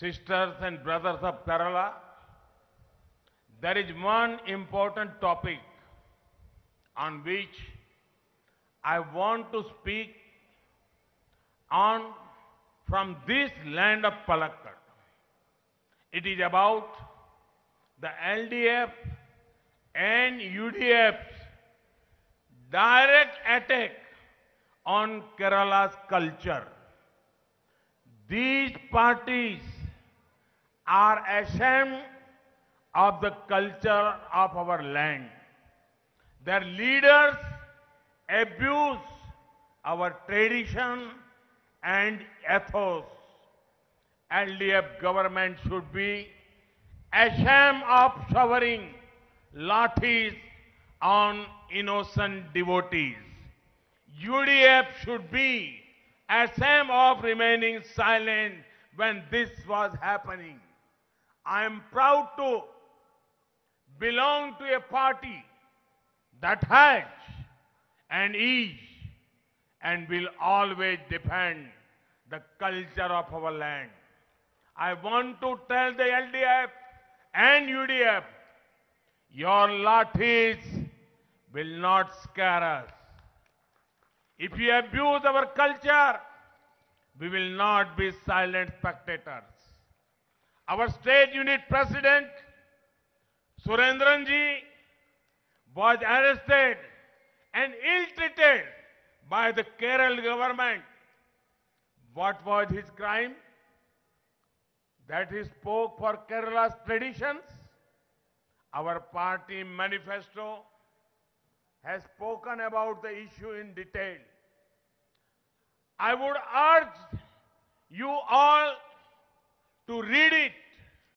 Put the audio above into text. sisters and brothers of Kerala, there is one important topic on which I want to speak on from this land of Palakkad. It is about the LDF and UDF's direct attack on Kerala's culture. These parties are ashamed of the culture of our land. Their leaders abuse our tradition and ethos. LDF government should be ashamed of showering lathis on innocent devotees. UDF should be ashamed of remaining silent when this was happening. I am proud to belong to a party that has and is and will always defend the culture of our land. I want to tell the LDF and UDF, your lathis will not scare us. If you abuse our culture, we will not be silent spectators. Our state unit president, Surendran ji, was arrested and ill-treated by the Kerala government. What was his crime? That he spoke for Kerala's traditions. Our party manifesto has spoken about the issue in detail. I would urge you all to read it